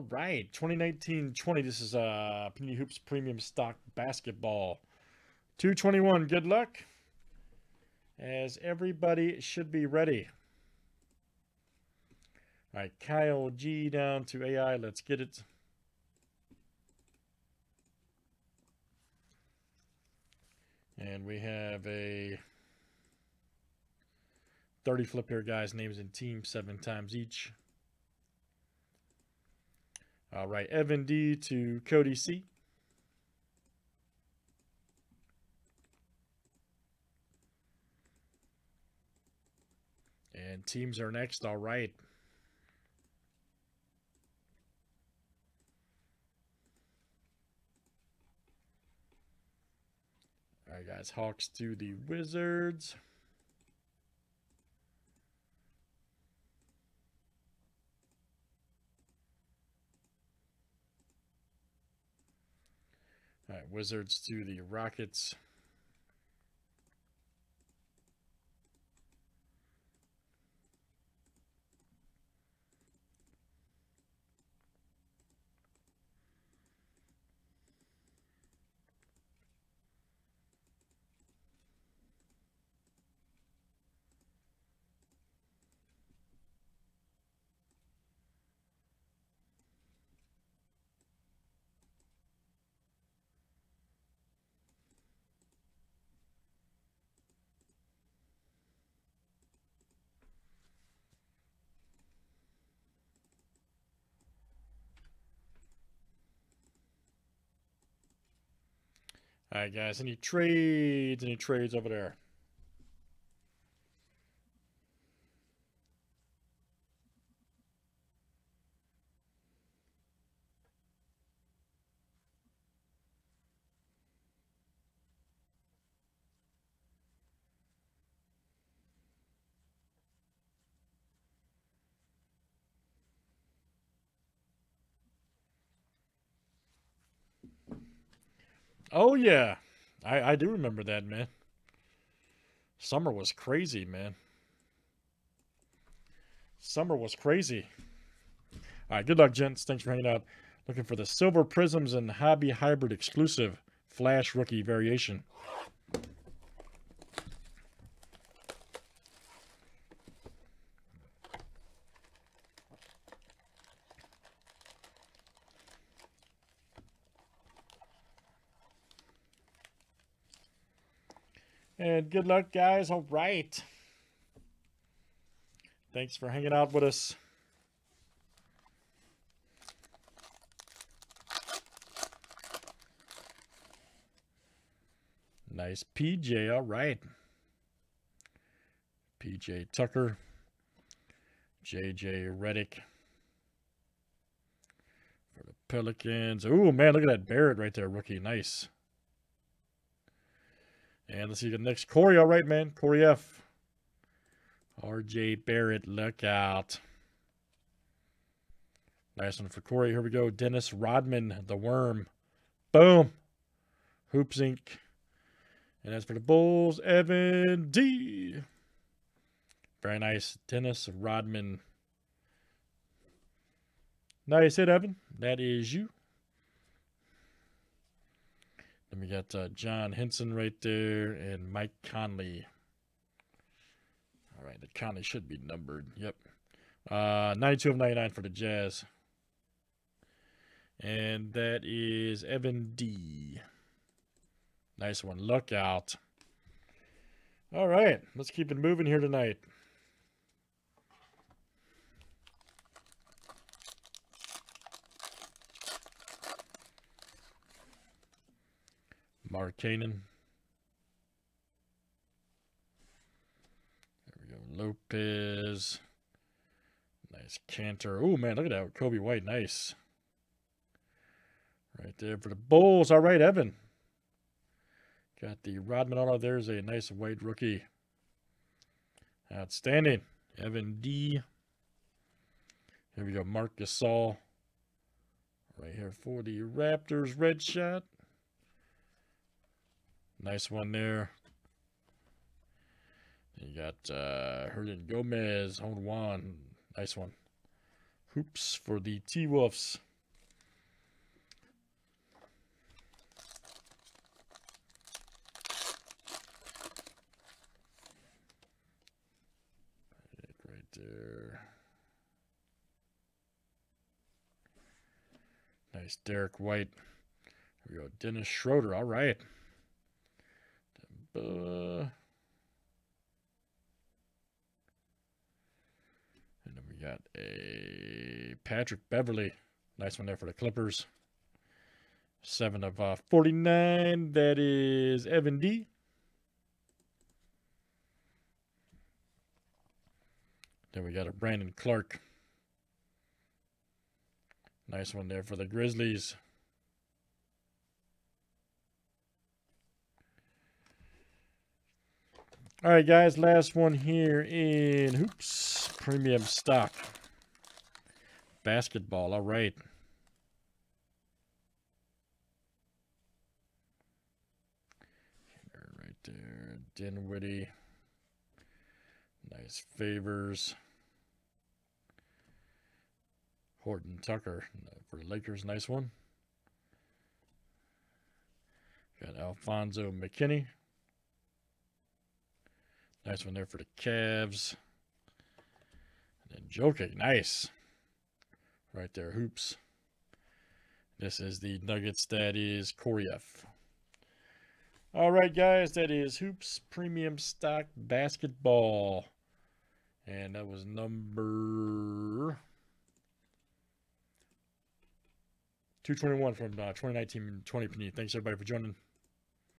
All right, 2019-20. This is Panini Hoops Premium Stock Basketball. 221. Good luck, as everybody should be ready. All right, Kyle G down to AI. Let's get it. And we have a 30 flip here, guys. Names and teams 7 times each. All right, Evan D to Cody C. And teams are next. All right. All right, guys. Hawks to the Wizards. All right, Wizards to the Rockets. All right, guys, any trades over there? Oh, yeah. I do remember that, man. Summer was crazy, man. Summer was crazy. All right, good luck, gents. Thanks for hanging out. Looking for the Silver Prisms and Hobby Hybrid exclusive Flash Rookie Variation. And good luck, guys. All right. Thanks for hanging out with us. Nice PJ. All right. PJ Tucker. JJ Redick. For the Pelicans. Ooh, man, look at that Barrett right there. Rookie. Nice. And let's see the next. Corey, all right, man. Koryev. RJ Barrett, look out. Nice one for Corey. Here we go. Dennis Rodman, the Worm. Boom. Hoops Inc. And that's for the Bulls, Evan D. Very nice. Dennis Rodman. Nice hit, Evan. That is you. Then we got John Henson right there and Mike Conley. All right, the Conley should be numbered. Yep. 92 of 99 for the Jazz. And that is Evan D. Nice one. Look out. All right, let's keep it moving here tonight. Mark Kanan. There we go. Lopez. Nice Cantor. Oh, man, look at that. Kobe White. Nice. Right there for the Bulls. All right, Evan. Got the Rodman auto. There's a nice white rookie. Outstanding. Evan D. Here we go. Marcus Saul. Right here for the Raptors. Red shot. Nice one there. You got Hernan Gomez, Hon Juan. Nice one. Hoops for the T-Wolves. there. Nice, Derek White. Here we go, Dennis Schroeder. All right. And then we got a Patrick Beverley. Nice one there for the Clippers. 7 of 49. That is Evan D. Then we got a Brandon Clark. Nice one there for the Grizzlies. All right, guys, last one here in Hoops Premium Stock Basketball. All right. Right there, Dinwiddie. Nice Favors. Horton Tucker for the Lakers, nice one. Got Alfonso McKinney. Nice one there for the Cavs. And then Jokic, nice. Right there, Hoops. This is the Nuggets, that is Koryev. All right, guys, that is Hoops Premium Stock Basketball. And that was number 221 from 2019-20 Panini. Thanks, everybody, for joining.